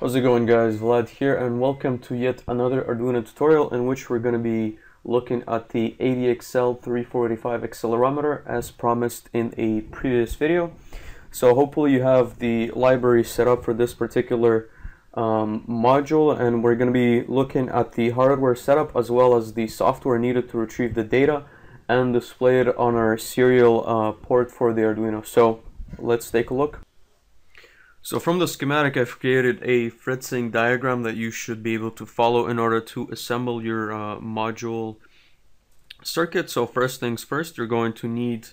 How's it going, guys? Vlad here, and welcome to yet another Arduino tutorial in which we're going to be looking at the ADXL345 accelerometer as promised in a previous video. So hopefully you have the library set up for this particular module, and we're going to be looking at the hardware setup as well as the software needed to retrieve the data and display it on our serial port for the Arduino. So let's take a look. So from the schematic, I've created a Fritzing diagram that you should be able to follow in order to assemble your module circuit. So first things first, you're going to need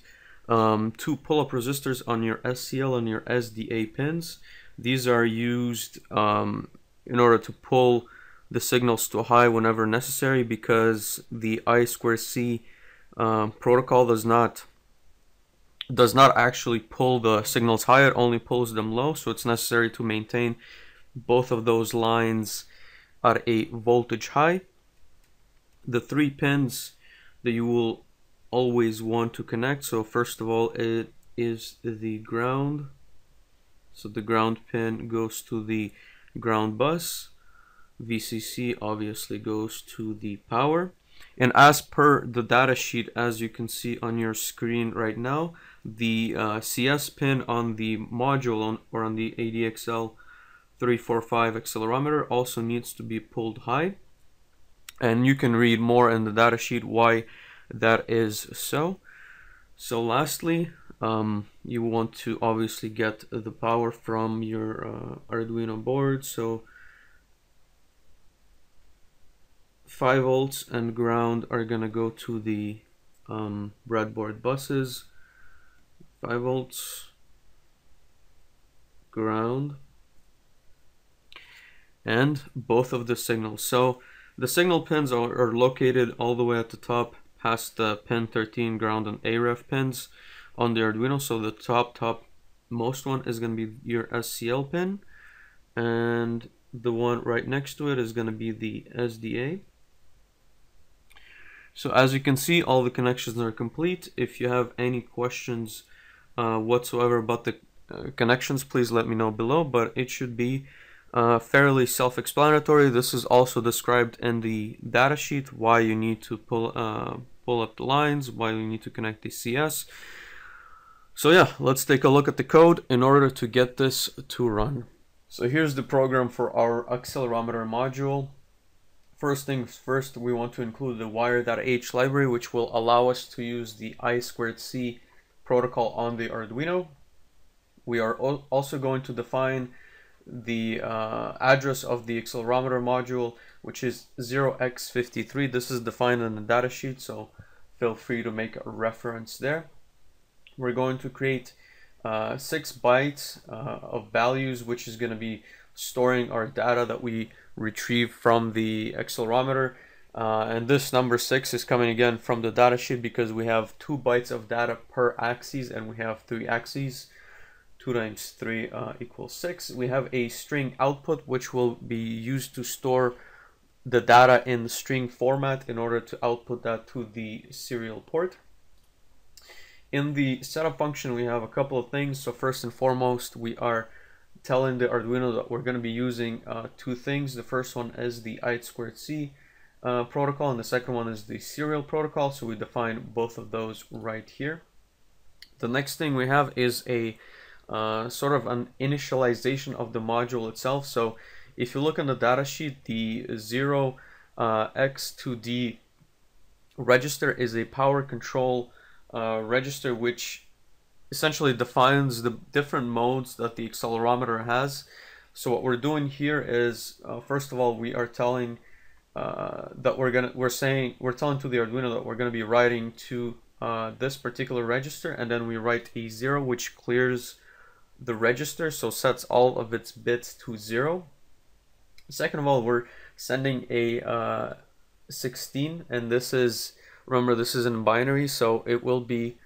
two pull-up resistors on your SCL and your SDA pins. These are used in order to pull the signals to high whenever necessary, because the I2C protocol does not actually pull the signals high, it only pulls them low. So it's necessary to maintain both of those lines at a voltage high. The three pins that you will always want to connect, so first of all it is the ground. So the ground pin goes to the ground bus, VCC obviously goes to the power, and as per the data sheet, as you can see on your screen right now, the CS pin on the module on the ADXL345 accelerometer also needs to be pulled high, and you can read more in the data sheet why that is so. So lastly, you want to obviously get the power from your Arduino board. So 5 volts and ground are gonna go to the breadboard buses. 5 volts, ground, and both of the signals. So the signal pins are located all the way at the top past the pin 13 ground and AREF pins on the Arduino. So the topmost one is gonna be your SCL pin, and the one right next to it is gonna be the SDA. So as you can see, all the connections are complete. If you have any questions whatsoever about the connections, please let me know below, but it should be fairly self-explanatory. This is also described in the data sheet, why you need to pull up the lines, why you need to connect the CS. So yeah, let's take a look at the code in order to get this to run. So here's the program for our accelerometer module. First things first, we want to include the wire.h library, which will allow us to use the I2C protocol on the Arduino. We are also going to define the address of the accelerometer module, which is 0x53. This is defined in the data sheet, so feel free to make a reference there. We're going to create 6 bytes of values, which is going to be storing our data that we retrieve from the accelerometer, and this number 6 is coming again from the data sheet because we have 2 bytes of data per axis, and we have 3 axes. 2 times 3 equals 6. We have a string output, which will be used to store the data in the string format in order to output that to the serial port. In the setup function, we have a couple of things. So first and foremost, we are telling the Arduino that we're going to be using two things. The first one is the I2C protocol, and the second one is the serial protocol. So we define both of those right here. The next thing we have is a sort of an initialization of the module itself. So if you look on the data sheet, the 0x2D register is a power control register, which essentially defines the different modes that the accelerometer has. So what we're doing here is, first of all, we are telling we're telling to the Arduino that we're gonna be writing to this particular register, and then we write a 0, which clears the register, so sets all of its bits to 0. Second of all, we're sending a 16, and this is, remember, this is in binary, so it will be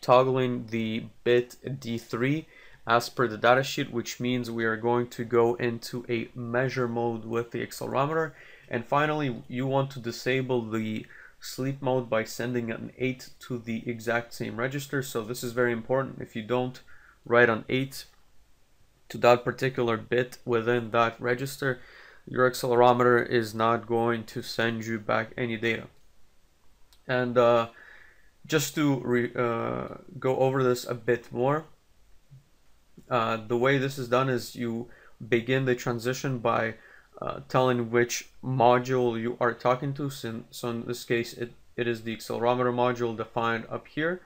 toggling the bit D3 as per the data sheet, which means we are going to go into a measure mode with the accelerometer. And finally, you want to disable the sleep mode by sending an 8 to the exact same register. So this is very important. If you don't write an 8 to that particular bit within that register, your accelerometer is not going to send you back any data. And just to go over this a bit more, the way this is done is you begin the transition by telling which module you are talking to. So in this case, it is the accelerometer module defined up here.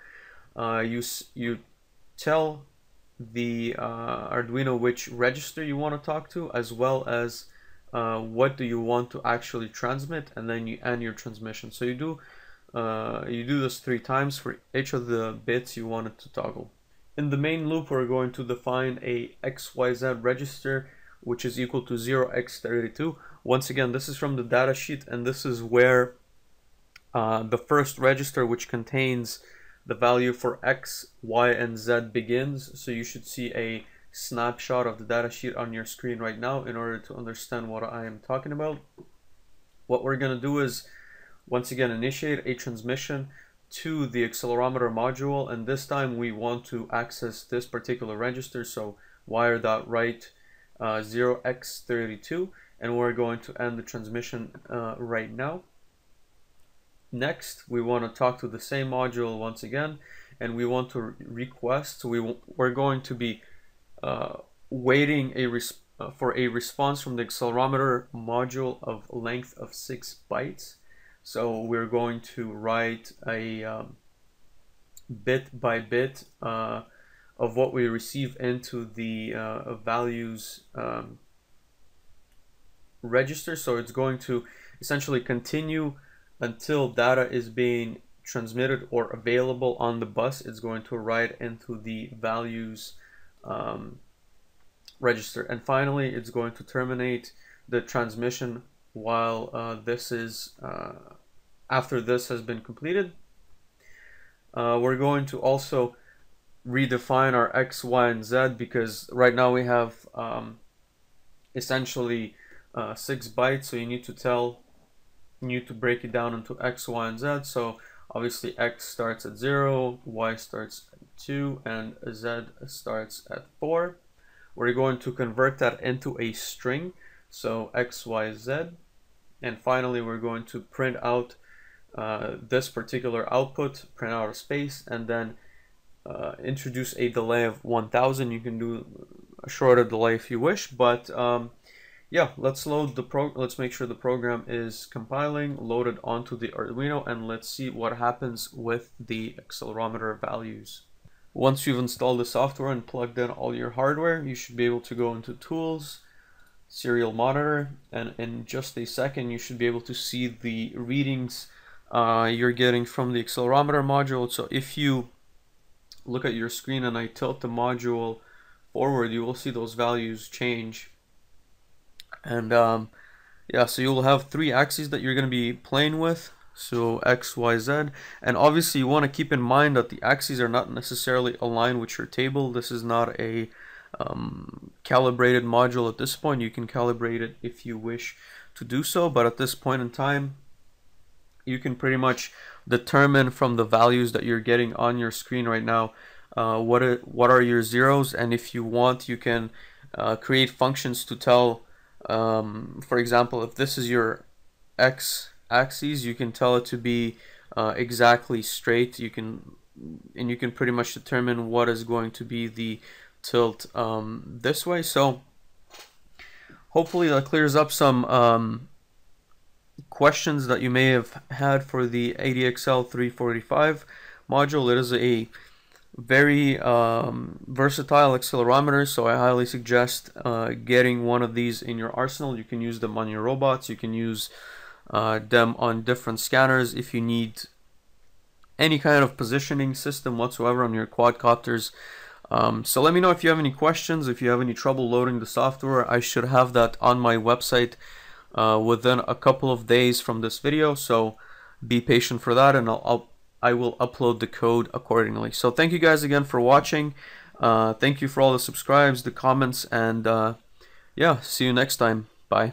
You tell the Arduino which register you want to talk to, as well as what do you want to actually transmit, and then you end your transmission. So you do this 3 times for each of the bits you wanted to toggle. In the main loop, we're going to define a XYZ register, which is equal to 0x32. Once again, this is from the data sheet, and this is where the first register, which contains the value for X, Y, and Z, begins. So you should see a snapshot of the data sheet on your screen right now in order to understand what I am talking about. What we're going to do is, once again, initiate a transmission to the accelerometer module, and this time we want to access this particular register, so wire.write 0x32, and we're going to end the transmission right now. Next, we want to talk to the same module once again, and we want to request, so we're going to be waiting for a response from the accelerometer module of length of 6 bytes. So we're going to write a bit by bit of what we receive into the values register. So it's going to essentially continue until data is being transmitted or available on the bus. It's going to write into the values register. And finally, it's going to terminate the transmission while after this has been completed. We're going to also redefine our X, Y, and Z, because right now we have essentially 6 bytes. So you need to break it down into X, Y, and Z. So obviously X starts at 0, Y starts at 2, and Z starts at 4. We're going to convert that into a string. So X, Y, Z. And finally, we're going to print out this particular output, print out a space, and then introduce a delay of 1000. You can do a shorter delay if you wish, but yeah, let's make sure the program is compiling, loaded onto the Arduino, and let's see what happens with the accelerometer values. Once you've installed the software and plugged in all your hardware, you should be able to go into Tools, Serial Monitor, and in just a second you should be able to see the readings you're getting from the accelerometer module. So if you look at your screen and I tilt the module forward, you will see those values change. And yeah, so you'll have 3 axes that you're going to be playing with, so X, Y, Z. And obviously you want to keep in mind that the axes are not necessarily aligned with your table. This is not a calibrated module at this point. You can calibrate it if you wish to do so, but at this point in time you can pretty much determine from the values that you're getting on your screen right now what are your zeros. And if you want, you can create functions to tell, for example, if this is your X axis, you can tell it to be exactly straight. You can pretty much determine what is going to be the tilt this way. So hopefully that clears up some questions that you may have had for the ADXL345 module. It is a very versatile accelerometer, so I highly suggest getting one of these in your arsenal. You can use them on your robots, you can use them on different scanners. If you need any kind of positioning system whatsoever on your quadcopters, so let me know if you have any questions, if you have any trouble loading the software. I should have that on my website within a couple of days from this video, so be patient for that, and I will upload the code accordingly. So thank you guys again for watching. Thank you for all the subscribes, the comments, and yeah, see you next time. Bye.